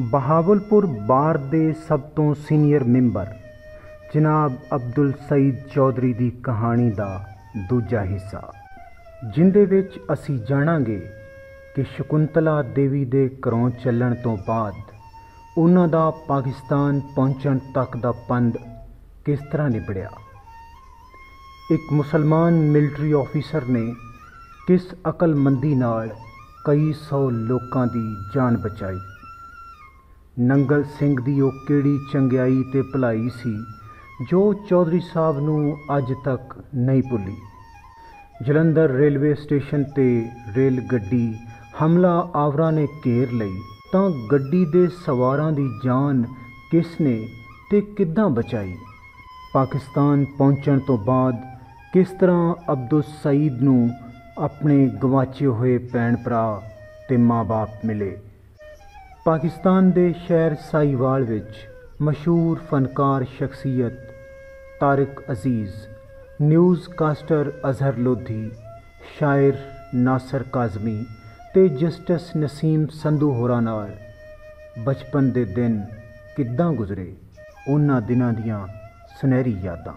बहावलपुर बार दे सब तो senior member जनाब अब्दुल सईद चौधरी की कहानी का दूजा हिस्सा, जिंदे विच असी जाणांगे कि शकुंतला देवी दे घरों चलण तो बाद उन्हां दा पाकिस्तान पहुंचण तक दा पंद किस तरह निबड़िया, एक मुसलमान मिलिट्री ऑफिसर ने किस अकलमंदी नाल कई सौ लोगों की जान बचाई, नंगल सिंह दी ओह केड़ी चंगियाई ते भलाई सी जो चौधरी साहब नू अज तक नहीं भुली। जलंधर रेलवे स्टेशन ते रेल गड्डी हमला आवरा ने घेर लई तां गड्डी दे सवारां दी जान किसने ते किद्दां बचाई, पाकिस्तान पहुंचण तो बाद किस तरह अब्दुल सईद नू अपने गवाचे होए भैण भरा ते माँ बाप मिले। पाकिस्तान दे शहर साहिवाल विच मशहूर फनकार शख्सियत तारिक अजीज़, न्यूज़ कास्टर अजहर लोधी, शायर नासर काज़मी ते जस्टिस नसीम संधू होरां नाल बचपन दे दिन किद्दां गुजरे, उन्हां दिनां दियां सुनहरी यादां।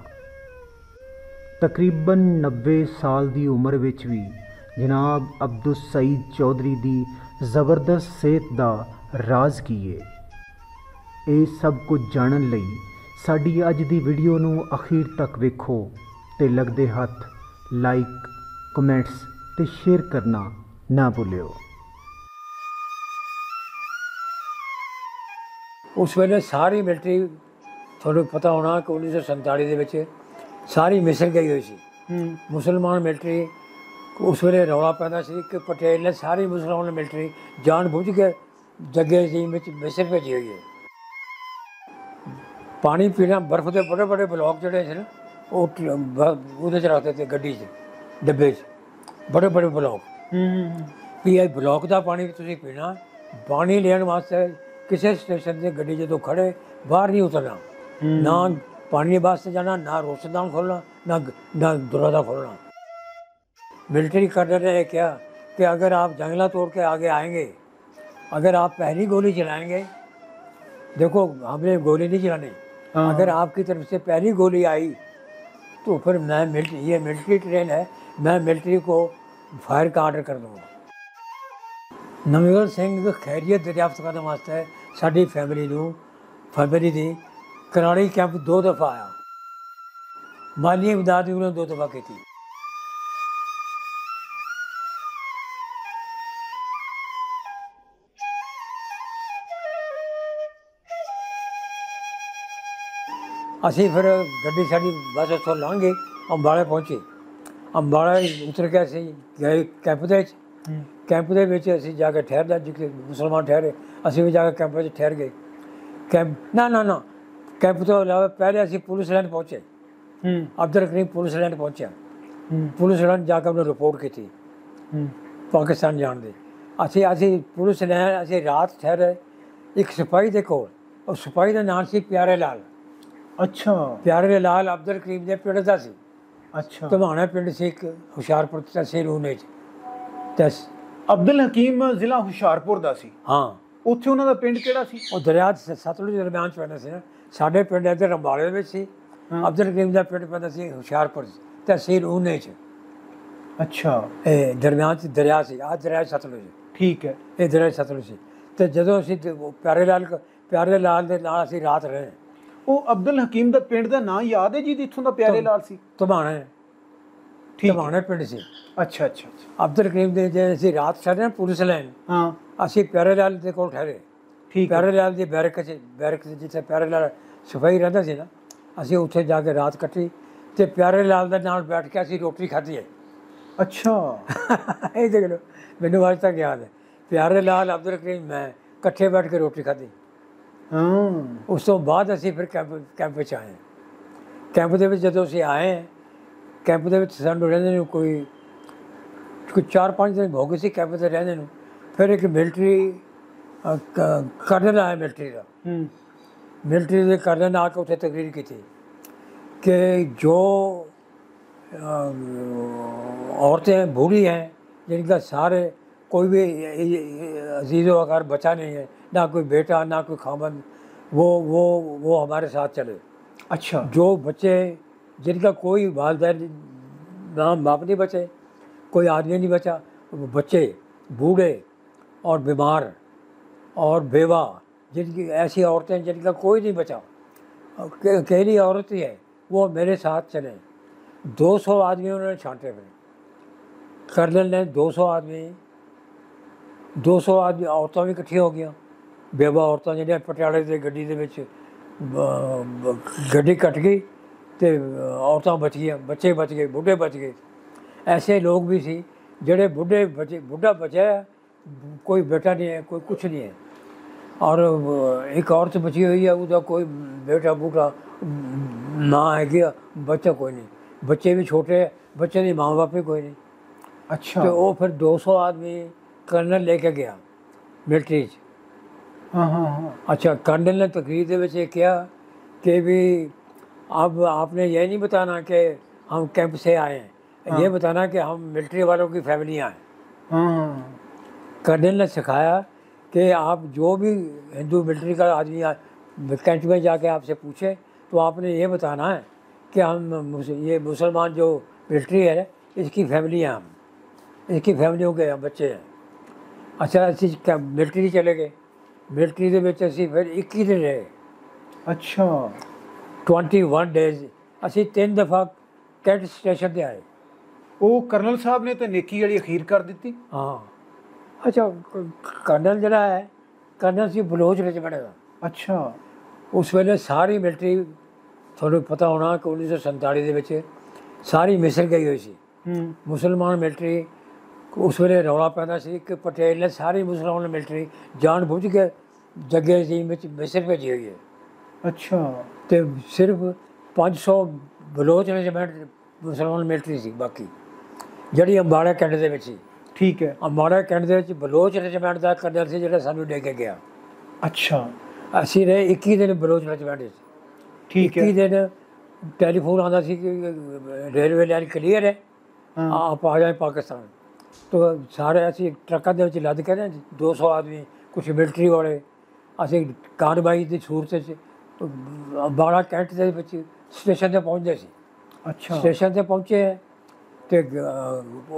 तकरीबन 90 साल दी उम्र विच भी जनाब अब्दुल सईद चौधरी दी ज़बरदस्त सेहत दा राज किए। ये सब कुछ जानन लई साड़ी अज दी वीडियो नू अखीर तक वेखो ते लगदे हथ लाइक, कमेंट्स ते शेयर करना ना भूलियो। उस वेले सारी मिलिट्री तुहानू पता होना कि 1947 के सारी मिसल गई हुई सी। मुसलमान मिलिट्री उस वेले रौला पैदा सी कि पटेल ने सारी मुसलमान मिलिट्री जानबूझ के जगह जी मिसर भेजी हुई है। पानी पीना बर्फ के बड़े बड़े ब्लॉक जोड़े थे ना, वो रखते थे गड्डी डब्बे बड़े बड़े ब्लॉक भी है। ब्लॉक का पानी तुम पीना, पानी लेने वास्ते किसी स्टेशन से गड्डी जो खड़े बाहर नहीं उतरना, ना पानी वास्ते जाना, ना रोशनदान खोलना, ना दरवाजा खोलना। मिलिट्री कर्नल ने कहा कि अगर आप जंगला तोड़ के आगे आएंगे, अगर आप पहली गोली चलाएंगे, देखो हमने गोली नहीं चलानी, अगर आपकी तरफ से पहली गोली आई तो फिर मैं मिलिट्री, ये मिलिट्री ट्रेन है, मैं मिलिट्री को फायर का आर्डर कर दूँगा। नंगल सिंह खैरियत दरियाफ्त करने वास्ते साड़ी फैमिली दी कराड़ी कैंप 2 दफ़ा आया, माली इमदाद भी उन्होंने 2 दफ़ा की थी। असी फिर गड्डी साड़ी बस उतो लंघ गए, अंबाले पहुँचे। अंबाले उतर के असी गए कैंप के असी जाके ठहर लिया, जिथे मुसलमान ठहरे असी भी जाके कैंप ठहर गए। कैंप ना ना ना कैंप तो अलावा पहले असी पुलिस लाइन पहुँचे, अब्दुल करीम पुलिस लाइन पहुँचा, पुलिस लाइन जाके उन्हें रिपोर्ट की थी पाकिस्तान जान दी। असी पुलिस लाइन असी रात ठहरे एक सिपाही के कोल, और सिपाही का नाम सी प्यारे लाल। अच्छा, प्यारे लाल अब्दुल करीम के पिंड का सी। अच्छा, धमाना पिंड से एक हुशियारपुर तहसीलूने अब्दुल हकीम जिला हुशियारपुर का सी। हाँ, उत्थे उन्होंने पिंड केड़ा सी, वो दरिया सतलुज दरम्यान पैदा सी ना। साढ़े पिंड इधर अंबाले में सी, अब्दुल करीम का पिंड पैदा सी हुशियारपुर तहसीलूने। अच्छा, ये दरम्यान दरिया सी, आ दरिया सतलुज, ठीक है, ये दरिया सतलुज। तो जदों असीं प्यारे लाल के नाल असीं रात रहे। ਉਹ ਅਬਦੁਲ ਹਕੀਮ ਦਾ ਪਿੰਡ ਦਾ ਨਾਂ ਯਾਦ ਹੈ ਜੀ, ਇੱਥੋਂ ਦਾ ਪਿਆਰੇ ਲਾਲ ਸੀ, ਧਮਾਣਾ ਹੈ, ਠੀਕ ਧਮਾਣਾ ਪਿੰਡ ਸੀ। ਅੱਛਾ ਅੱਛਾ, ਅਬਦੁਲ ਕਰੀਮ ਦੇ ਜੇ ਅਸੀਂ ਰਾਤ ਛੜੇ ਪੁਲਿਸ ਲਾਈਨ, ਹਾਂ ਅਸੀਂ ਪਿਆਰੇ ਲਾਲ ਦੇ ਕੋਲ ਠਹਿਰੇ, ਠੀਕ ਪਿਆਰੇ ਲਾਲ ਦੇ ਬੈਰਕ 'ਚ ਜਿੱਥੇ ਪਿਆਰੇ ਲਾਲ ਸਫਾਈ ਰਹਿੰਦਾ ਸੀ ਨਾ, ਅਸੀਂ ਉੱਥੇ ਜਾ ਕੇ ਰਾਤ ਕੱਟੀ ਤੇ ਪਿਆਰੇ ਲਾਲ ਦੇ ਨਾਲ ਬੈਠ ਕੇ ਅਸੀਂ ਰੋਟੀ ਖਾਧੀ ਹੈ। ਅੱਛਾ, ਇਹ ਦੇਖ ਲਓ, ਮੈਨੂੰ ਅੱਜ ਤੱਕ ਯਾਦ ਹੈ, ਪਿਆਰੇ ਲਾਲ ਅਬਦੁਲ ਕਰੀਮ ਮੈਂ ਇਕੱਠੇ ਬੈਠ ਕੇ ਰੋਟੀ ਖਾਧੀ। उस तो बाद असी फिर कैंप आए। कैंप के जो असी आए कैंप के सानू रहंदे कोई 4-5 दिन हो गए सी कैंप से रहंदे नूं। फिर एक मिलिट्री कर्नल आया, मिलिट्री के कर्नल ने आके उत्थे तकरीर की थी कि जो औरतें बूढ़ी हैं जिनका सारे कोई भी अजीज़ वकार बचा नहीं है, ना कोई बेटा ना कोई खामन, वो हमारे साथ चले। अच्छा, जो बच्चे जिनका कोई वालदैन ना बाप नहीं बचे, कोई आदमी नहीं बचा, वो बच्चे बूढ़े और बीमार और बेवा, जिनकी ऐसी औरतें जिनका कोई नहीं बचा, अकेली औरत ही है, वो मेरे साथ चले। 200 आदमी उन्होंने छांटे में, कर्नल ने 200 आदमी औरतों भी इकट्ठी हो गई, बेवा औरतां जिन्हें पटियाले से गड्डी दे विच गड्डी कट गई तो औरतां बच गई, बच्चे बच गए, बुढ़े बच गए। ऐसे लोग भी सी जोड़े बुढ़े बचे, बुढ़ा बचाया, कोई बेटा नहीं है, कोई कुछ नहीं है, और एक औरत बची हुई है, उसका कोई बेटा बूटा ना है कि बच्चा कोई नहीं, बच्चे भी छोटे हैं, बच्चे नहीं, माँ बाप भी कोई नहीं। अच्छा, तो वो फिर 200 आदमी कर्नल लेके गया मिलिट्री। हाँ। अच्छा, कर्नल ने तकरीर के किया कि भी अब आपने ये नहीं बताना कि हम कैंप से आए हैं, हाँ। ये बताना कि हम मिलिट्री वालों की फैमिली आए। हाँ। कर्नल ने सिखाया कि आप जो भी हिंदू मिलिट्री का आदमी कैंट में जाके आपसे पूछे तो आपने ये बताना है कि हम ये मुसलमान जो मिलिट्री है इसकी फैमिली हैं, हम इसकी फैमिलियों के हम बच्चे हैं। अच्छा, असी मिलिट्री चले गए, मिलिट्री के बच्चे असी फिर 21 दिन रहे। अच्छा, 21 डेज असी 3 दफा कैंट स्टेशन से आए। वो कर्नल साहब ने तो नेकी वाली अखीर कर दी। हाँ। अच्छा, कर्नल जरा है, कर्नल सिंह बलोच रेजिमेंट का। अच्छा, उस वेले सारी मिलिट्री थोड़ा पता होना कि 1947 के सारी मिस्र गई हुई सी मुसलमान मिलिट्री। उस वेले रौला पैदा सी कि पटेल ने सारी मुसलमान मिलिट्री जान बुझ के जगह जी मिस्र भेजी हुई है। अच्छा, तो सिर्फ 500 बलोच रेजिमेंट मुसलमान मिलिट्री सी बाकी जड़ी अंबाड़ा कैंट दे विच। ठीक है, अंबाड़ा कैंट के बलोच रेजिमेंट का कर्नल से जो सानू लेके गया। अच्छा, असी रहे 21 दिन बलोच रेजिमेंट। ठीक है, 21 दिन टेलीफोन आता सी कि रेलवे लाइन क्लीयर है, आप आ जाए पाकिस्तान। तो सारे असी ट्रकों के लद के 200 आदमी कुछ मिलिट्री वाले असी कार्रवाई की सूरत अंबाड़ा कैंट के स्टेशन से पहुँचते सी। अच्छा, स्टेशन से पहुँचे हैं तो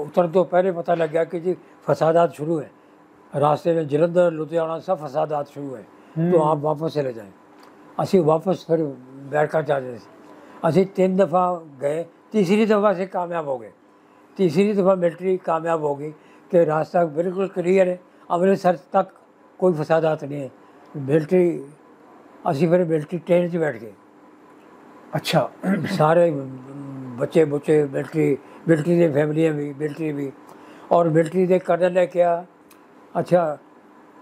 उतरन तो पहले पता लग गया कि जी फसादात शुरू है, रास्ते में जलंधर लुधियाना सब फसादात शुरू है, तो आप वापस चले जाएँ। असी वापस फिर बैरका चाहते थे, असी 3 दफ़ा गए, तीसरी दफ़ा से कामयाब हो गए। तीसरी दफ़ा मिलिट्री कामयाब हो गई कि रास्ता बिल्कुल क्लियर है, अमृतसर तक कोई फसादात नहीं है। मिलिट्री असी फिर मिलिट्री ट्रेन से बैठ गए। अच्छा, सारे बच्चे बुच्चे मिलिट्री की फैमिलियाँ भी, मिलिट्री भी, और मिलिट्री के कर्नल ने किया। अच्छा,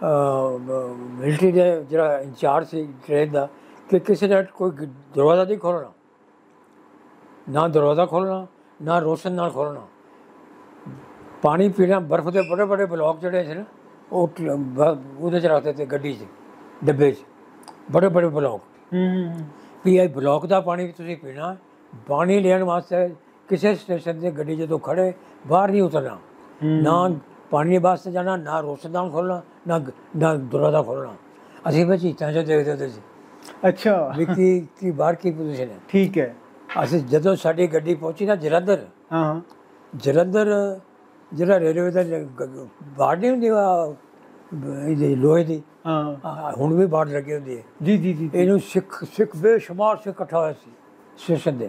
मिलिट्री के जो इंचार्ज से ट्रेन का कि किसी ने कोई दरवाज़ा नहीं खोलना, ना दरवाज़ा खोलना ना रोशन ना खोलना, पानी पीना, बर्फ के बड़े बड़े ब्लॉक जोड़े थे ना वो रखते थे गड्डी डब्बे, बड़े बड़े ब्लॉक भी आई ब्लॉक का पानी तुसीं पीना, पानी लेने वास्ते किसी स्टेशन से गड्डी जो खड़े बाहर नहीं उतरना, ना पानी वास्ते जाना, ना रोशनदान खोलना, ना दरवाजा खोलना। असी फिर चीतां च देखते होते सी। अच्छा, की बाहर की पोजिशन है। ठीक है, असी जदों साडी गड्डी पहुंची ना जलंधर। हाँ, जलंधर जिला रेलवे का बाड़ नहीं होंगी लोहे की, हुण भी बाड़ लगी होंगी है। जी, इनू सिख बेशुमार सिख इकट्ठा होया सी स्टेशन से।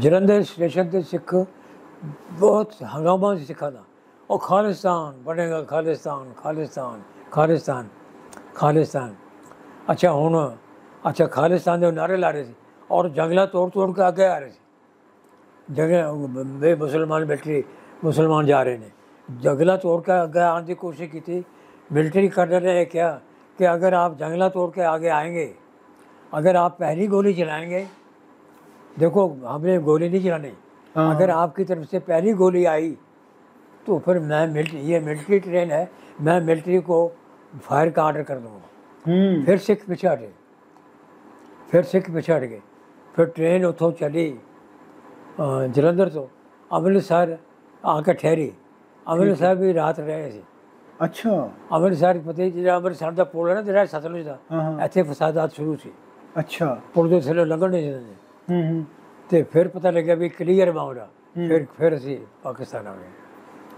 जलंधर स्टेशन से सिख बहुत हंगामा से सिखा था, और खालिस्तान बनेगा, खालिस्तान खालिस्तान खालिस्तान खालिस्तान। अच्छा हूँ, अच्छा खालिस्तान के नारे ला रहे थे, और जंगल तोड़ के आगे आ रहे थे, जंगल मुसलमान मिलिट्री मुसलमान जा रहे हैं, जंगल तोड़ के आगे आने की कोशिश की थी। मिलिट्री कर्नल ने क्या कि अगर आप जंगल तोड़ के आगे आएंगे, अगर आप पहली गोली चलाएंगे, देखो हमने गोली नहीं चलानी, अगर आपकी तरफ से पहली गोली आई तो फिर मैं ये मिलिट्री ट्रेन है, मैं मिलिट्री को फायर का आर्डर कर दूँगा। फिर सिख पीछे हटे, फिर ट्रेन उतों चली जलंधर तो अमृतसर आकर ठहरी। अमृतसर भी रात रहे थे, अच्छा अमृतसर ਫਤਿਹ ਜਿਹੜਾ अमृतसर ਦਾ ਪੁਲ ਹੈ ਨਾ ਜਿਹੜਾ ਸਤਲੁਜ ਦਾ ਇੱਥੇ ਫਸਾਦਾਤ ਸ਼ੁਰੂ ਸੀ। ਅੱਛਾ ਪੁਲ ਦੇ ਥੱਲੇ ਲੰਘਣ ਨਹੀਂ ਦਿੰਦੇ। ਤੇ ਫਿਰ ਪਤਾ ਲੱਗਿਆ ਵੀ ਕਲੀਅਰ ਮਾਮਲਾ। ਫਿਰ ਅਸੀਂ ਪਾਕਿਸਤਾਨ ਆ ਗਏ।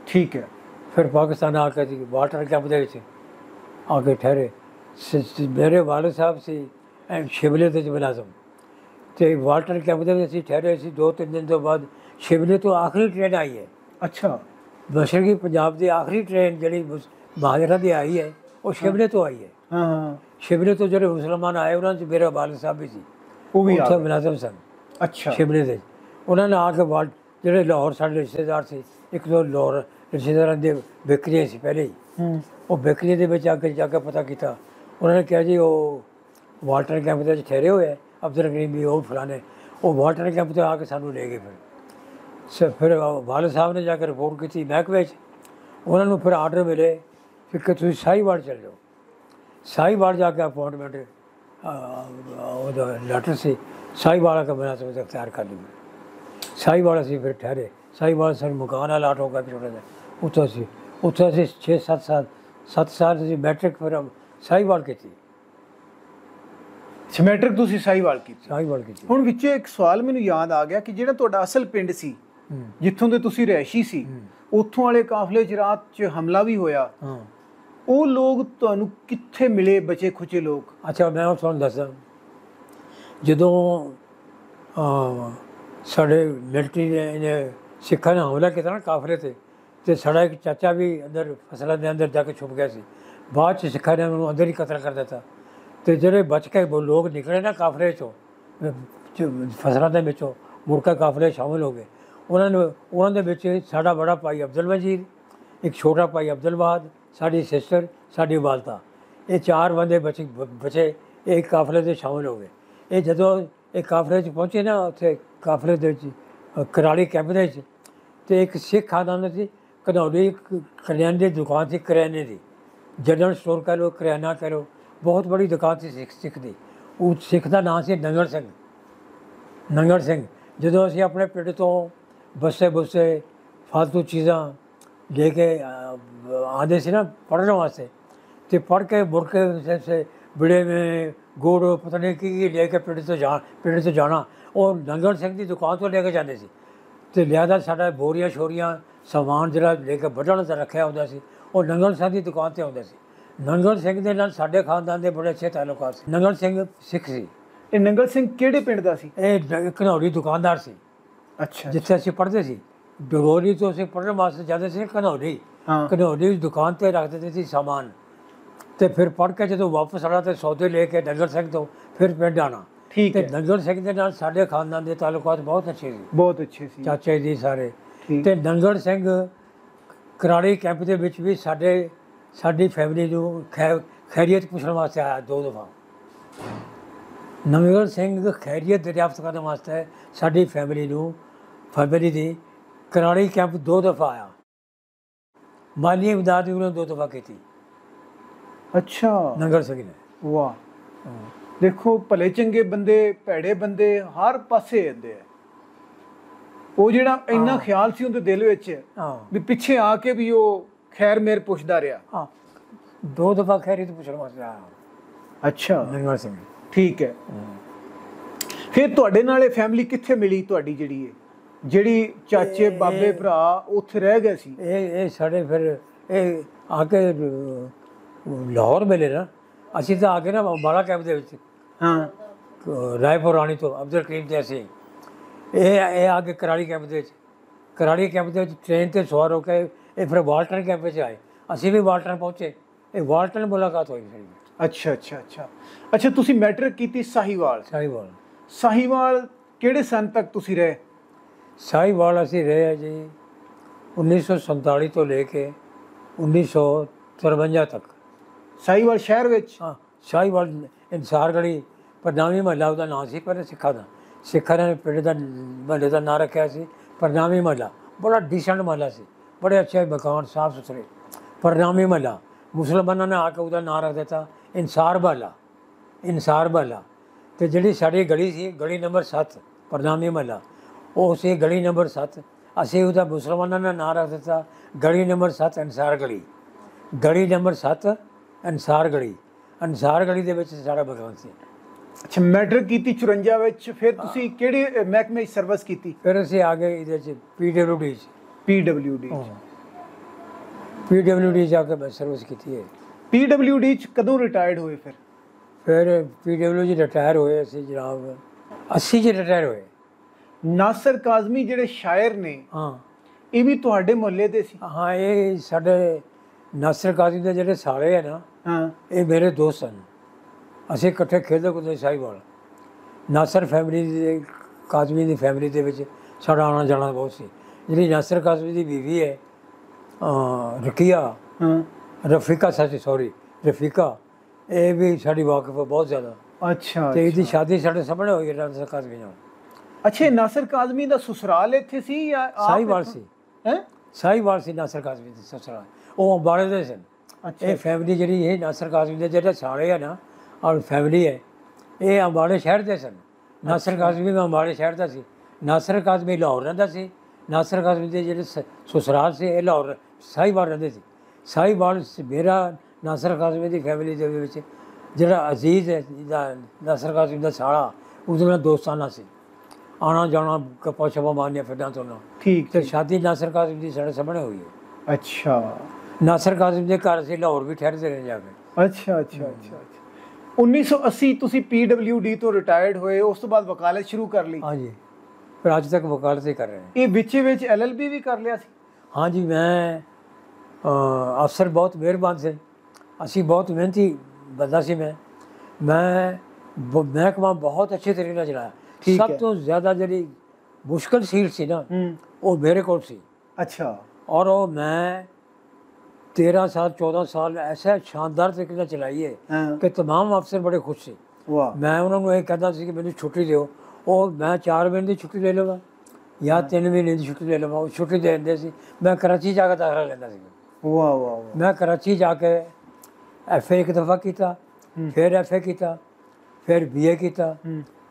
ਠੀਕ ਹੈ। ਫਿਰ ਪਾਕਿਸਤਾਨ ਆ ਕੇ ਜੀ ਵਾਲਟਨ ਕੈਂਪ ਦੇ ਵਿੱਚ ਆ ਕੇ ਠਹਿਰੇ। ਮੇਰੇ ਵਾਲਦ ਸਾਹਿਬ ਸੀ ਸ਼ਿਮਲੇ ਦੇ ਮੁਲਾਜ਼ਮ ਤੇ ਵਾਲਟਨ ਕੈਂਪ ਦੇ ਵਿੱਚ ਅਸੀਂ ਠਹਿਰੇ ਸੀ। 2-3 दिन ਤੋਂ ਬਾਅਦ ਸ਼ਿਮਲੇ ਤੋਂ ਆਖਰੀ ਟ੍ਰੇਨ ਆਈ ਹੈ। ਅੱਛਾ मशरकी पंजाब की आखिरी ट्रेन जी महाजरा की आई है वो शिमले तो आई है। शिमले तो जो मुसलमान आए उन्होंने मेरा वालद साहब भी सी वो भी उत्थे मुलाजम सन। अच्छा शिमले से उन्होंने आके वाल जो लाहौर साढ़े रिश्तेदार से एक दो लाहौर रिश्तेदार के बेकरियाँ से पहले ही वो बेकरिया के आके जाके पता किया। उन्होंने कहा जी वो वाल्टन कैंप के ठहरे हुए है अब्दुल करीम भी वो फलाने वो वाल्टन कैंप तो आके सानू ले गए। फिर वालद साहब ने जाकर रिपोर्ट की महकमे उन्होंने फिर आर्डर मिले कि तुम साहिवाल चले जाओ। साहिवाल जाके अपॉइंटमेंट लैटर से साहिवाल का मुलाजम अख्तियार कर ली। साहिवाल असी फिर ठहरे। साहिवाल सर मकान अलाट होगा छोटा जहा उत्थों से उत्थों असी 6-7 साल मैट्रिक फिर साहिवाल की मैट्रिक तुम साहिवाल की। हुण विच एक सवाल मैनूं याद आ गया कि जिहड़ा तुहाडा असल पिंड सी जिथों दे तुसीं रहायशी सी उत्थों वाले काफले च रात च हमला भी होया। वो लोग तुहानूं कित्थे मिले बचे खुचे लोग? अच्छा मैं हुण तुहानूं दस्सदा जदों साडे मिलिट्री ने सिखां ने हमला कीता ना काफले ते साडा एक चाचा भी अंदर फसलां दे अंदर जाके छुप गया सी। बाद च सिखां ने उन्हूं अंदर ही कतल कर दित्ता। तो जोड़े बच के लोग निकले ना काफले चो फसलों के विचों मुड़का काफले शामिल हो गए। उन्होंने साढ़ा बड़ा भाई अब्दुल वजीर एक छोटा भाई अब्दुल बहाद साड़ी सिस्टर साड़ी वालता ये 4 बंदे बचे एक काफले से शामिल हो गए। ये जदों एक काफले पहुँचे ना उत्थे काफले कराली कैंप तो एक सिख खानदान से घनौली करियाने की दुकान थी करियाने की जनरल स्टोर कह लो करियाना कह लो बहुत बड़ी दुकान थी सिख की। वो सिख का नाम से नंगल सिंह। नंगल सिंह जो असी अपने पिंड तो बस्से बुस्से फालतू चीज़ा लेके आते से ना पढ़ने वास्ते तो पढ़ के मुड़ के बिड़े में गुड़ पता नहीं की लेके पिंड तो जाना और नंगल सिंह की दुकान तो लेके जाते सी। तो लिहाजा साढ़ा बोरिया शोरिया समान जरा लेके बढ़न का रखा होता सी और नंगल सिंह की दुकान पर आता सी। ਨੰਗਲ ਸਿੰਘ ਦੇ ਨਾਲ ਸਾਡੇ ਖਾਨਦਾਨ ਦੇ ਬੜੇ ਅੱਛੇ ਤਾਲੁਕਾਤ ਸੀ। ਨੰਗਲ ਸਿੰਘ ਸਿੱਖ ਸੀ। ਇਹ ਨੰਗਲ ਸਿੰਘ ਕਿਹੜੇ ਪਿੰਡ ਦਾ ਸੀ? ਇਹ ਘਨੌਲੀ ਦੁਕਾਨਦਾਰ ਸੀ। ਅੱਛਾ ਜਿੱਥੇ ਅਸੀਂ ਪੜ੍ਹਦੇ ਸੀ ਡਗੋਲੀ ਤੋਂ ਅਸੀਂ ਪੜ੍ਹਨ ਵਾਸਤੇ ਜਾਂਦੇ ਸੀ ਘਨੌਲੀ। ਘਨੌਲੀ ਦੁਕਾਨ 'ਤੇ ਰੱਖ ਦਿੰਦੇ ਸੀ ਸਾਮਾਨ ਅਤੇ ਫਿਰ ਪੜ੍ਹ ਕੇ ਜਦੋਂ ਵਾਪਸ ਆਉਣਾ ਤਾਂ ਸੌਦੇ ਲੈ ਕੇ ਨੰਗਲ ਸਿੰਘ ਤੋਂ ਫਿਰ ਪਿੰਡ ਆਉਣਾ। ਠੀਕ ਹੈ। ਨੰਗਲ ਸਿੰਘ ਦੇ ਨਾਲ ਸਾਡੇ ਖਾਨਦਾਨ ਦੇ ਤਾਲੁਕਾਤ ਬਹੁਤ ਅੱਛੇ ਸੀ। ਬਹੁਤ ਅੱਛੇ ਸੀ ਚਾਚੇ ਜੀ ਸਾਰੇ। ਅਤੇ ਨੰਗਲ ਸਿੰਘ ਕਰਾਲੀ ਕੈਂਪ ਦੇ ਵਿੱਚ ਵੀ साड़ी फैमिली खैरियत पूछने वास्ते आया 2 दफा। नंगल सिंह खैरियत दरियाफ्त करने वास्ते साड़ी फैमिली की कराली कैंप 2 दफा आया। माली इमदाद भी उन्होंने 2 दफा की। अच्छा नंगल सिंह ने वाह। देखो भले चंगे बंदे भैड़े बंदे हर पासे आते हैं। वो जिहड़ा इन्ना ख्याल सी उनके दिल विच भी पिछे आके भी वो खैर मेरे पुछदा रहा। हाँ 2 दफा खैरियत पूछने वास्ते आया। अच्छा नंगल सिंह। ठीक है। फिर तुहाडे नाल फैमिली कित्थे मिली तुहाडी जिहड़ी चाचे बाबे भरा उत्थे रह गए सी? ए साडे फिर आके लाहौर मिले ना असीं तां आके ना बाला कैंप दे विच। हाँ रायपुर राणी तो अब्दुल करीम ते असीं ए आके कराली कैंप दे विच। कराली कैंप दे विच ट्रेन ते सवार होके ये फिर वाल्टन कैंप आए। असी भी वाल्टन पहुँचे। ये वाल्टन मुलाकात हुई। अच्छा अच्छा अच्छा अच्छा तुसी मैट्रिक की साहिवाल? साहिवाल साहिवाल केड़े सन तक तुसी रहे? साहिवाल असी रहे जी 1947 तो लेके 1953 तक। साहिवाल शहर विच? हाँ साहिवाल इंसार गली परनामी मोहल्ला उहदा नाम सी। पर सिखा दा सिखा ने पिंड दा मोहल्ले दा नाम रखिया सी परनामी मोहल्ला। बड़ा डिसेंट मोहल्ला सी बड़े अच्छे मकान साफ सुथरे। परनामी मोहल्ला मुसलमानों ने आके उसका नाम रख दिता इंसार वाला। इंसार वाला तो जी साड़ी गली सी गली नंबर 7 परनामी मोहल्ला वो सी गली नंबर 7 असी उसका मुसलमानों ने नाम रख दिता गली नंबर 7 इंसार गली। गली नंबर 7 अंसार गली। अंसार गली के सारा भगवंत सिंह। अच्छा मैट्रिक की 54 फिर तुसी केड़े महकमे सर्विस की? फिर असी आ गए इधर पीडब्ल्यूडी। पीडब्ल्यूडी जाके मैं सर्विस की है। पीडब्ल्यूडी कदों रिटायर्ड हुए? फिर पीडब्ल्यूडी रिटायर हुए असी जनाब 80 च रिटायर हुए। नासर काज़मी जिहड़े शायर ने हाँ ये भी तुहाडे मोहल्ले दे सी? हाँ ये साडे नासर काज़मी दे जिहड़े साले है ना हाँ ये मेरे दोस्त हैं। असीं इकट्ठे खेलदे कुदे साहिवाल नासर फैमिली दे काज़मी दी फैमिली दे विच साडा आना जाना बहुत सी। जिहड़ी नासर काज़मी दी बीवी है रकिया रफीका रफीका ये भी साडी वाकफ बहुत ज़्यादा। अच्छा ते इहदी शादी साडे सामने होई नासर काज़मी नाल। अच्छा नासर काज़मी दा ससुराल इत्थे सी या साहिवाल सी? हैं साहिवाल सी नासर काज़मी दा ससुराल। ओह बारे दे सन। अच्छा ये फैमिली जिहड़ी है नासर काज़मी दे जिहड़े साले है ना और फैमिली है ये अंबाले शहर के सन। नासर काज़मी में अंबाले शहर का सी। नासर काज़मी लाहौर रहता सी। नासर काज़मी के जो ससुराल से लाहौर साहिवाल रहते थे। साहिवाल मेरा नासर काज़मी की फैमिली के जोड़ा अजीज़ है नासर काज़मी का साला उसमें दोस्ताना से आना जाना गप्पा शप्पा मारनिया फिरना तुरना। ठीक तो शादी नासर काज़मी की साढ़े सामने हुई है। अच्छा नासर काज़मी के घर से लाहौर भी ठहरते रहे जाके। अच्छा अच्छा अच्छा अच्छा 1980 तुसी पीडब्ल्यूडी तो रिटायर्ड हुए उस तो बाद वकालत शुरू कर ली? हाँ जी फिर आज तक वकालत ही कर रहे हैं। ये बिचे बिच LLB भी कर लिया सी? हाँ जी मैं अफसर बहुत मेहरबान से असी बहुत मेहनती बंदा सी। मैं महकमा बहुत अच्छे तरीके चलाया। सब तो ज़्यादा जी मुश्किल सीट सी ना वो मेरे को सी। अच्छा और वो मैं 13 साल 14 साल ऐसा शानदार तरीके चलाई है कि तमाम अफसर बड़े खुश थे। मैं उन्होंने ये कहता कि मैंने छुट्टी दो और मैं 4 महीने की छुट्टी ले लवां या 3 महीने की छुट्टी ले लवां। वो छुट्टी दे देंगे। मैं कराची जाकर दाखिला लेता। वाह वाह। मैं कराची जाके FA एक दफ़ा किया फिर FA किया फिर BA किया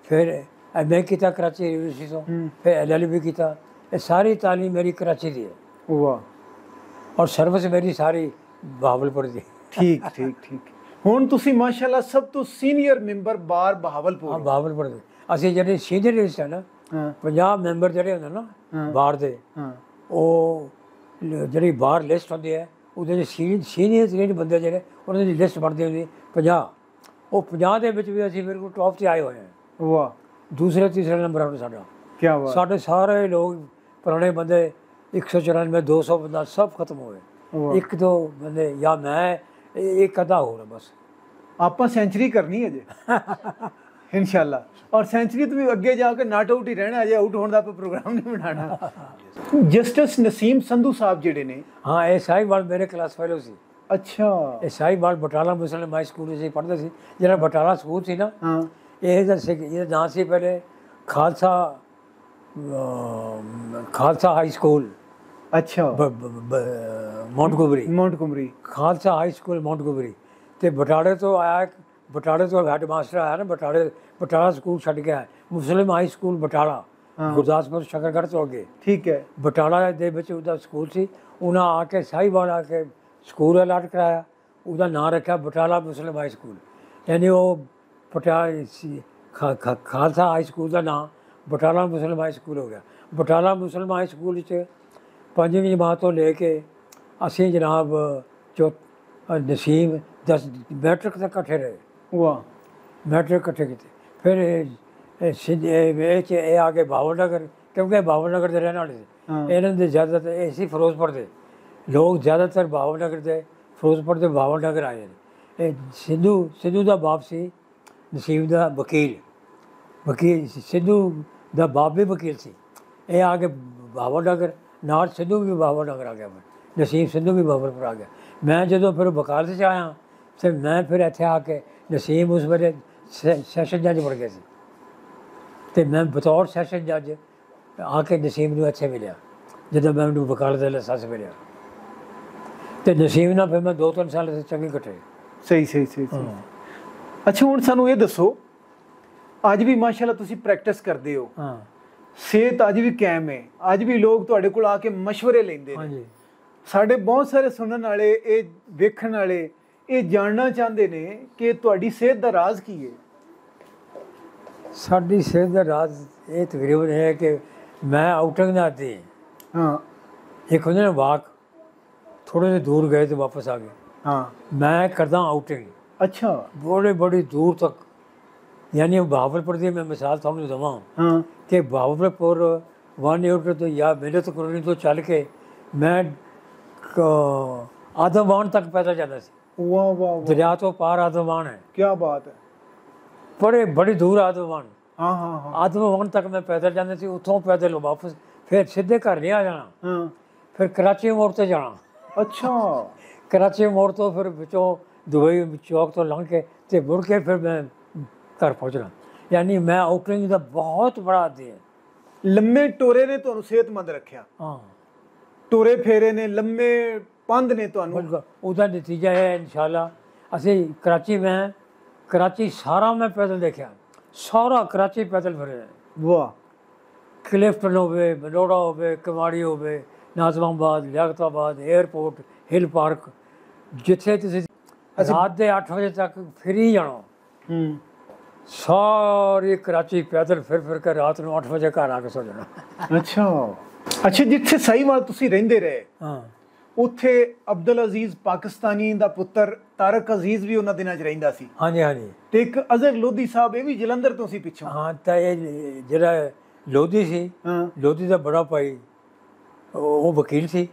फिर MA किया कराची यूनिवर्सिटी तो फिर LLB किया। सारी तालीम मेरी कराची दी है। वाह। और सर्विस मेरी सारी बहावलपुर दी। ठीक ठीक ठीक हुण तुसी माशाल्लाह सब तो सीनियर मैंबर बार बहावलपुर? हाँ बहावलपुर दे असीं जिहड़े सीनियर लिस्ट है ना 50 मैंबर जिहड़े होंदे ना बार दे वो जिहड़ी बार लिस्ट होंदी है उहदे सीनियर सीनियर बंदे जिहड़े उहनां दी लिस्ट बनदी होंदी 50। वो 50 दे विच वी असीं बिल्कुल टॉप ते आए होए हैं। वाह। दूसरे तीसरे नंबर पर साडा। क्या बात। साडे सारे लोग पुराने बंदे 194 200 बंदा सब खत्म हुए। एक दो बंदे या मैं एक अदा हो रहा बस। आप सेंचुरी करनी है जी इंशाल्लाह। और सेंचुरी तो भी अगे जाके नॉट आउट ही रहना अजे आउट होने का कोई प्रोग्राम नहीं बनाना। जस्टिस नसीम संधू साहब जिहड़े ने हाँ ये साहिवाल मेरे क्लास फेलो सी। अच्छा ये Sahiwal Batala Muslim high school से पढ़ते थे। जो बटाला स्कूल से ना ये नाम से पहले खालसा हाई स्कूल। अच्छा mount Kumri Khalsa high school mount Kumri ते बटाले तो आया। बटाले तो हेड मास्टर आया ना बटाला स्कूल छड़ के आया Muslim high school Batala Gurdaspur Shakargarh तो अगे। ठीक है बटाला दे विच उहदा स्कूल सी। उन्हां आके साहिवाल आके स्कूल अलाट कराया उहदा नाम रखा बटाला मुस्लिम हाई स्कूल। यानी वो खालसा हाई स्कूल का नाम बटाला मुस्लिम हाई स्कूल हो गया। बटाला मुस्लिम हाई स्कूल 5वीं जमात तो लेके असी जनाब नसीम 10 मैट्रिक तक कट्ठे रहे। वाह। मैट्रिक कट्ठे किए फिर ये आ गए बावलनगर क्योंकि बावलनगर के रहने वाले इन्होंने ज़्यादातर इसी फिरोजपुर के लोग ज़्यादातर बावलनगर के फिरोजपुर के बावलनगर आए हैं। ये सिद्धू का बाप से नसीम का वकील सिद्धू दा बाप भी वकील सी। ये आ गए बहावलनगर नाल सिद्धू भी बहावलनगर आ गया। मैं नसीम सिद्धू भी बहावलपुर आ गया। मैं जो फिर वकालत से आया तो मैं फिर इतने आके नसीम उस वे सैशन जज बन गए थे तो मैं बतौर सैशन जज आके नसीम को इतने मिले जो मैं वकालत का लाइसेंस मिले तो नसीम ना फिर मैं 2-3 साल चंगे कट्टे। सही सही सही। अच्छा हुण सानू ये दसो अज भी माशाल्लाह तुसी प्रैक्टिस करते हो हाँ सेहत अज भी कायम है अज भी लोग तुहाडे कोल आके मशवरे लेंदे ने साढ़े बहुत सारे सुनने वाले ये देखने वाले ये जानना चाहते ने कि तुहाडी सेहत दा राज की है। साड़ी सेहत दा राज ये तकरीबन है कि मैं आउटिंग जाती हाँ एक होंगे ना वाक थोड़े से दूर गए तो वापस आ गए। हाँ मैं करता हूँ आउटिंग। अच्छा बड़े बड़ी दूर तक यानी बहावलपुर की मैं मिसाल थानू देवां हाँ कि बहावलपुर 1 किलोमीटर तो या मेरे तो कॉलोनी तो चल के मैं आदमवान तक पैदल जाता सी। वाह वाह दरिया तो पार आदमवान है। क्या बात है। बड़े बड़ी दूर आदमवान हाँ हाँ हाँ आदमवान तक मैं पैदल जाता सी। उतों पैदल वापस फिर सीधे घर नहीं आ जाना फिर कराची मोड़ तो जाना। अच्छा कराची मोड़ तो फिर बचों दुबई चौक तो लंघ के तो मुड़ के फिर मैं घर पहुँचना। यानी मैं आउटिंग का बहुत बड़ा आदि है। लम्बे टोरे ने तुहानू सेहतमंद रखा। हाँ टोरे फेरे ने लम्बे पंध ने तुहानू उसका नतीजा है इंशाल्लाह। असी कराची में कराची सारा मैं पैदल देखा सारा कराची पैदल फिरे। वाह क्लिफ्टन होवे बलोड़ा होवे कमाड़ी होवे Nazimabad Liaquatabad airport hill park जिथे तुसीं रात के 8 बजे तक फिर ही जाना सारी कराची पैदल फिर के रात को 8 बजे घर आके सो जाना। अच्छा अच्छा जिथे साहिवाल तुसीं रहिंदे रहे हाँ उत्थे अब्दुल अजीज पाकिस्तानी दा पुत्र तारक अजीज भी उन्होंने दिनों रहिंदा सी। हाँ जी हाँ जी तो एक अजहर लोधी साहब ये भी जलंधर तो पिछों। हाँ तो ये जरा लोधी सी लोधी का बड़ा भाई वो वकील सी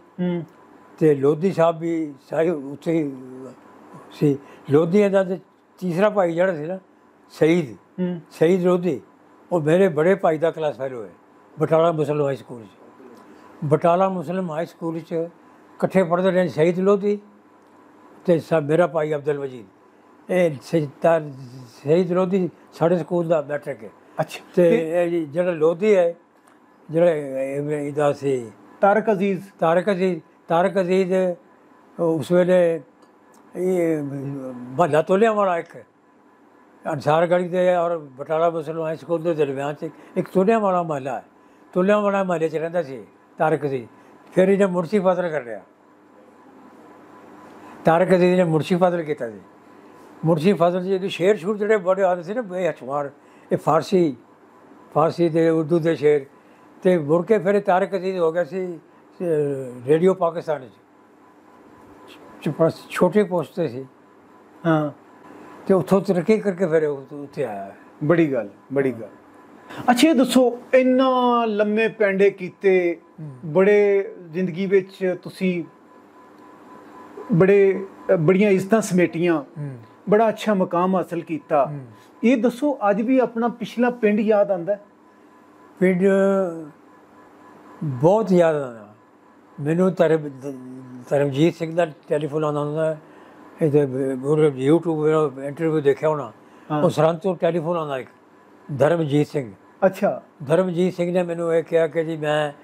ते लोधी साहब भी साही उत्थे सी। लोधी का तीसरा भाई जड़ा सी ना शहीद शहीद लोधी और मेरे बड़े भाई का क्लास फेलो है Batala Muslim high school. Batala Muslim high school कट्ठे पढ़ते रहे शहीद लोधी ते साहब मेरा भाई अब्दुल वजीद ये शहीद लोधी साढ़े स्कूल का मैट्रिक है। अच्छा तो जरा लोधी है जरा सी तारक अजीज तारक अजीज उस वेले महला तोलिया वाला एक अंसार गली के और बटाला मुस्लिम हाई स्कूल के दरम्यान एक तोलिया वाला महला है। तोलिया वाला महल च रहिंदा सी तारक अजीज। फिर इन्हें मुर्शी फादल कर लिया तारक अजीज ने मुर्शी फादल किया। मुर्शी फादल जी शेर शूर जोड़े बड़े आते थे ना बेहशुमार ये फारसी के उर्दू के शेर तो मुड़ के फिर तारक अजीज हो गया सी रेडियो पाकिस्तान छोटे पोस्ट से हाँ तो उतों तरक्की करके फिर उत्थे आया। बड़ी गल बड़ी गल। अच्छा ये दसो इन्ना लम्बे पेंडे किते बड़े जिंदगी विच तुसी बड़े बड़िया इज्जतां समेटियां बड़ा अच्छा मकाम हासिल किया। ये दसो अज भी अपना पिछला पिंड याद आंदा है। पिंड बहुत याद आना मैनू धर्मजीत सिंह का टैलीफोन आना होंगे यूट्यूब इंटरव्यू देखा होना और सरहद तो टैलीफोन आना एक धर्मजीत सिंह। अच्छा धर्मजीत सिंह ने मैनू ये कहा कि जी मैं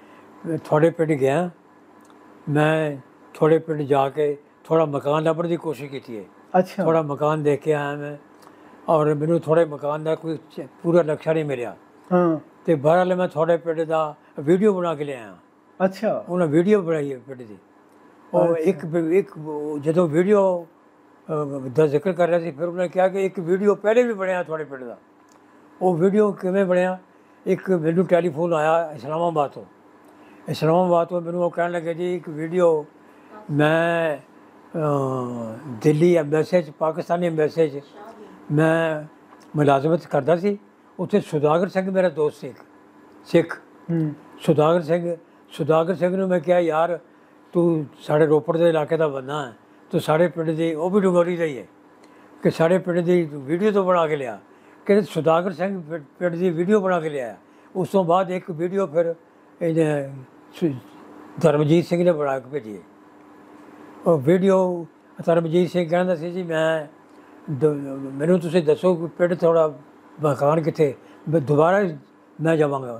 थोड़े पिंड गया मैं थोड़े पिंड जाके थोड़ा मकान लभने की कोशिश की है। अच्छा थोड़ा मकान देख के आया मैं और मैनू थोड़े मकान का कोई पूरा नक्शा नहीं मिला तो बहरहाल मैं थोड़े पिंड का वीडियो बना के लिया। अच्छा उन्हें वीडियो बनाई है पिंड की और एक जो वीडियो का जिक्र कर रहा थे फिर उन्हें कहा कि एक वीडियो पहले भी बनया थोड़े पिंड का वो वीडियो किमें बनया। एक मैनू टैलीफोन आया इस्लामाबाद तो मैनू कहने लगे जी एक वीडियो मैं दिल्ली एम्बेसी पाकिस्तानी एम्बेसी मैं मुलाजमत करता सी। उत्थे सुदागर सिंह मेरा दोस्त एक सिख सुदागर सिंह ने मैं कहा यार तू साढ़े रोपड़ के इलाके का बंदा है तू साढ़े पिंड की वह भी डुगोरी दी है कि साढ़े पिंड की वीडियो तो बना के लिया कि सुदागर सिंह पिंड की वीडियो बना के लिया। उस तो बाद एक वीडियो फिर धर्मजीत सिंह ने बना के भेजी और वीडियो धर्मजीत सिंह कहता सी जी मैं मैनू तुसीं दसो पिंड थोड़ा मकान कितने दोबारा मैं जावांगा।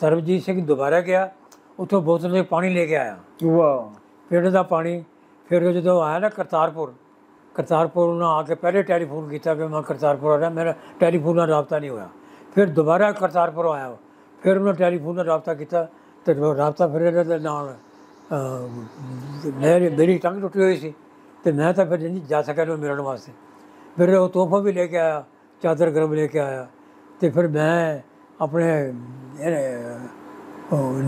धर्मजीत सिंह दोबारा गया उतों बोतल से पानी लेके आया। वाह पिंड का पानी फिर जो आया ना करतारपुर उन्होंने आके पहले टैलीफोन किया कि मैं करतारपुर आ रहा मेरा टैलीफोन का रबता नहीं होया। फिर दोबारा करतारपुर आया फिर उन्होंने टैलीफोन का रबता किया तो रबता फिर मेरी टंग टुटी हुई सी तो मैं तो फिर नहीं जा सका मिलने वास्ते। फिर वो तोहफा भी लेके आया, चादर गर्म लेके आया। तो फिर मैं अपने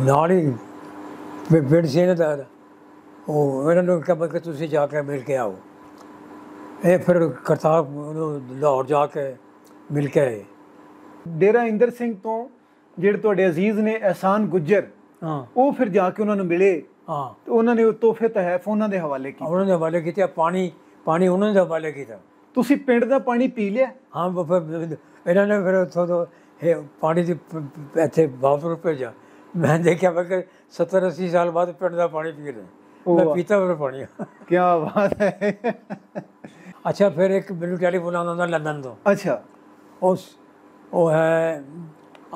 नाल ही पिंड से इन्होंने क्या मतलब तुम जाके मिल के आओ। ये फिर करतारपुर लाहौर जाके मिल के आए। डेरा इंदर सिंह तो ਜਿਹੜੇ ਤੁਹਾਡੇ ਅਜ਼ੀਜ਼ ਨੇ ਅਹਿਸਾਨ ਗੁੱਜਰ, ਹਾਂ, ਉਹ ਫਿਰ ਜਾ ਕੇ ਉਹਨਾਂ ਨੂੰ ਮਿਲੇ, ਹਾਂ, ਤੇ ਉਹਨਾਂ ਨੇ ਉਹ ਤੋਹਫੇ ਤਹਿਫ ਉਹਨਾਂ ਦੇ ਹਵਾਲੇ ਕੀਤੇ, ਉਹਨਾਂ ਦੇ ਹਵਾਲੇ ਕੀਤੇ। ਪਾਣੀ ਉਹਨਾਂ ਦੇ ਹਵਾਲੇ ਕੀਤਾ। ਤੁਸੀਂ ਪਿੰਡ ਦਾ ਪਾਣੀ ਪੀ ਲਿਆ? ਹਾਂ, ਇਹਨਾਂ ਨੇ ਫਿਰ ਉੱਥੋਂ ਤੋਂ ਪਾਣੀ ਦੀ ਇੱਥੇ ਬਾਹਰ ਭੇਜਿਆ। ਮੈਂ ਦੇਖਿਆ ਕਿ 70-80 ਸਾਲ ਬਾਅਦ ਪਿੰਡ ਦਾ ਪਾਣੀ ਪੀ ਰਹੇ। ਮੈਂ ਪੀਤਾ ਫਿਰ ਪਾਣੀ। ਕੀ ਬਾਤ ਹੈ। ਅੱਛਾ, ਫਿਰ ਇੱਕ ਮੈਨੂੰ ਟੈਲੀਫੋਨ ਆਉਂਦਾ ਹੁੰਦਾ ਲੰਡਨ ਤੋਂ। ਅੱਛਾ, ਉਹ ਹੈ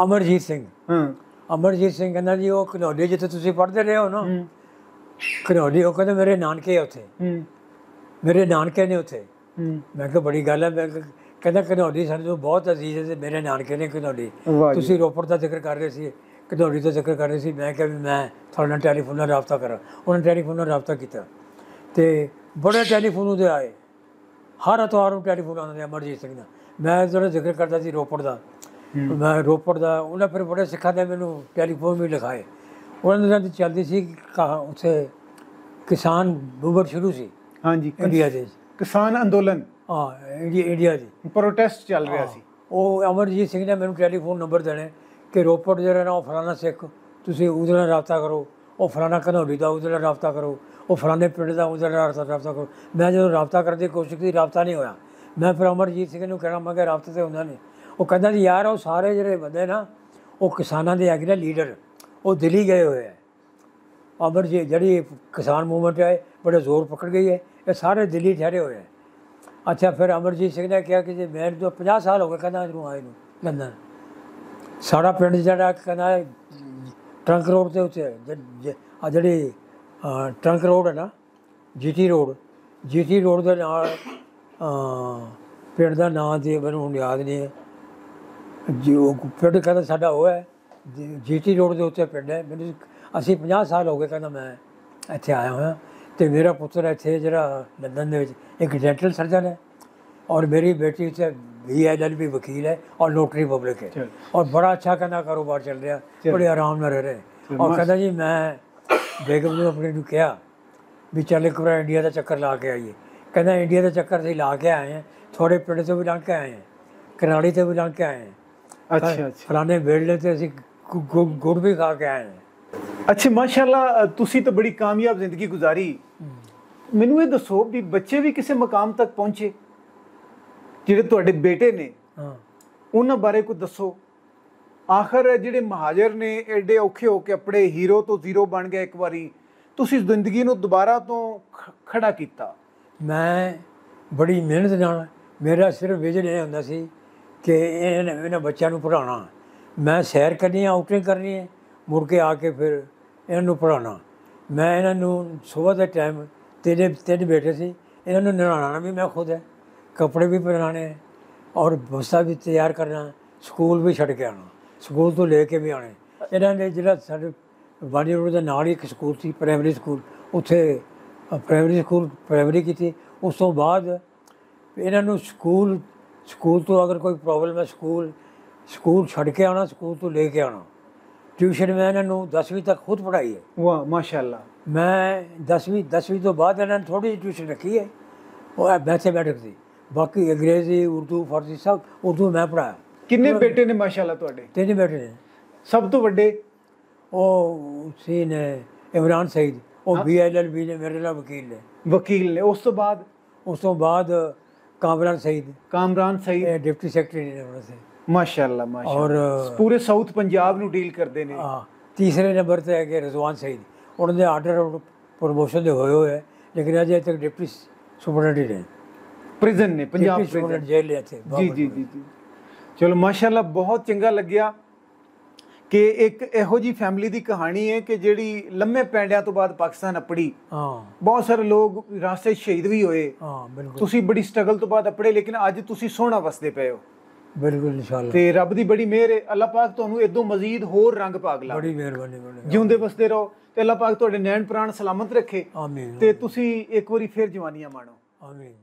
अमरजीत सिंह। अमरजीत सिंह कहना जी वो घनौली जिते तुसी पढ़ते रहे हो ना, घनौली, वो कहते मेरे नानके है उत्थे, मेरे नानके ने उत्थे। मैं कहा बड़ी गल है। मैं कहना घनौली सानू बहुत अजीज है, मेरे नानके ने घनौली। तुसी रोपर का जिक्र कर रहे थे, घनौली का जिक्र कर रहे थे। मैं कहा भी मैं थोड़े नाल टैलीफोन नाल राबता करा। उन्होंने टैलीफोन नाल राबता किया तो बड़े टैलीफोन उहदे आए। हर इतवार नूं टैलीफोन आउंदे अमरजीत सिंह दा। मैं जिहड़ा जिक्र करता सी रोपर का, मैं रोपड़ का, उन्हें फिर बड़े सिखा ने मैनू टैलीफोन भी लिखाए। उन्होंने चलती सी उसे किसान मूवमेंट शुरू सी। हाँ जी, इंडिया के किसान अंदोलन। हाँ, इंडिया की प्रोटेस्ट चल रहा सी। वो अमरजीत सिंह ने मैनू टैलीफोन नंबर देने कि रोपड़ जो ना फलाना सिख, तुसीं उहदे नाल राबता करो, वो फलाना घनौली का उहदे नाल राबता करो, वो फलाने पिंड का उहदे नाल राबता करो। मैं जो राबता करने की कोशिश की, राबता नहीं होया। मैं फिर अमरजीत सिंह नूं कहना, मैं कहा राबता तो होंदा नहीं। वो कहता जी यार, वो सारे जोड़े बंदे ना वो किसानों के है लीडर, वो दिल्ली गए हुए हैं। अमर जी जी किसान मूवमेंट है बड़े जोर पकड़ गई है, ये सारे दिल्ली ठहरे हुए हैं। अच्छा, फिर अमरजीत सिंह ने कहा कि जी मैं तो 50 साल हो गए कहना जो आए न लंदन, साढ़ा पिंड जरा कहना ट्रंक रोड के उत्ते जी ट्रंक रोड है ना, जी टी रोड के नाल पिंड का नाम जी मैनूं हुण याद नहीं है जी। वो पिंड कहना साडा वो है GT रोड के उत्ते पिंड है। मैंने असी 50 साल हो गए कहना मैं इत्थे आया हुआ। तो मेरा पुत्र इत्थे जिहड़ा लंदन एक डेंटल सर्जन है और मेरी बेटी इत्थे BLLB वकील है और नोटरी पब्लिक है और बड़ा अच्छा कहना कारोबार चल रहा, बड़े आराम रह रहे। और कहना जी मैं बेगम ने अपने नूं कहा भी चल एक बार इंडिया का चक्कर ला के आइए। कहना इंडिया का चक्कर असीं ला के आए हैं, थोड़े पिंड तो भी लंघ के आए हैं, कनाड़ी तो भी लंघ के आए हैं। अच्छा, फलाने बेड़े से असी गुड़ भी खा के आए हैं। अच्छा, माशाल्लाह तुसी तो बड़ी कामयाब जिंदगी गुजारी। मैनू ये दसो भी बच्चे भी किसी मकाम तक पहुँचे जिहड़े तुहाडे बेटे ने? हाँ, उन्हां बारे कुछ दसो। आखिर जिहड़े महाजर ने एडे औखे होके अपने हीरो तो जीरो बन गए, एक बारी तुसी जिंदगी नूं दोबारा तो खड़ा किया। मैं बड़ी मेहनत नाल, मेरा सिर्फ विजन ये हुंदा सी कि इन्होंने बच्चों को पढ़ाना। मैं सैर करनी है, आउटिंग करनी है, मुड़ के आके फिर इन्हों पढ़ाना। मैं इन्हों सुबह के टाइम तीन बेटे से इन्हों नहलाना भी मैं खुद है, कपड़े भी पहनाने हैं और बस्ता भी तैयार करना, स्कूल भी छड़ के आना, स्कूल तो लेके भी आने। इन्होंने जिला साढ़े बानी रोड के नाल ही एक स्कूल सी प्राइमरी स्कूल, उत्थे प्राइमरी स्कूल प्राइमरी की। उस तो बाद इन्हों स्कूल तो अगर कोई प्रॉब्लम है स्कूल छड़ के आना, स्कूल तो लेके आना। ट्यूशन मैं इन्हों 10वीं तक खुद पढ़ाई है। वाह माशाल्लाह। मैं 10वीं तो बाद इन्होंने थोड़ी जी ट्यूशन रखी है और मैथमेटिक्स की, बाकी अंग्रेजी उर्दू फारसी सब उर्दू मैं पढ़ाया। किन्ने बेटे ने माशाल्लाह तुहाडे? 3 बेटे ने। सब तो वड्डे उसी ने इमरान सईद, वो BLLB ने मेरे नाल वकील ने। उस तो बाद कामरान सईद डिप्टी सेक्रेटरी ने उन्होंने से माशाल्लाह। और पूरे साउथ पंजाब नू डील करते हैं। हाँ, तीसरे नंबर पर है रिजवान सईद, उन्होंने आर्डर और प्रमोशन के हुए है लेकिन अजे तक डिप्टी सुपरटेंडेंट ने प्रिजन ने पंजाब जेल ने। जी। चलो माशाल्लाह, बहुत चंगा लग्या कि एक इहो जी फैमिली की कहानी है कि जिहड़ी लम्बे पैंडिया तो बाद पाकिस्तान अपड़ी। हाँ, बहुत सारे लोग रास्ते शहीद भी होए। हाँ बिल्कुल, तुसी बड़ी स्ट्रगल तो बाद अपड़े लेकिन अज तुसी सोहना वसदे पे हो। बिल्कुल इंशाल्लाह, ते रब दी बड़ी मेहर है। अल्लाह पाक तुहानू इदों मजीद होर रंग पाग ला। बड़ी मेहरबानी, जिउंदे वसदे रहो। पहला पाक तुहाडे नैन प्राण सलामत रखे ते तुसीं एक वारी फिर जवानियां माणो। आमीन।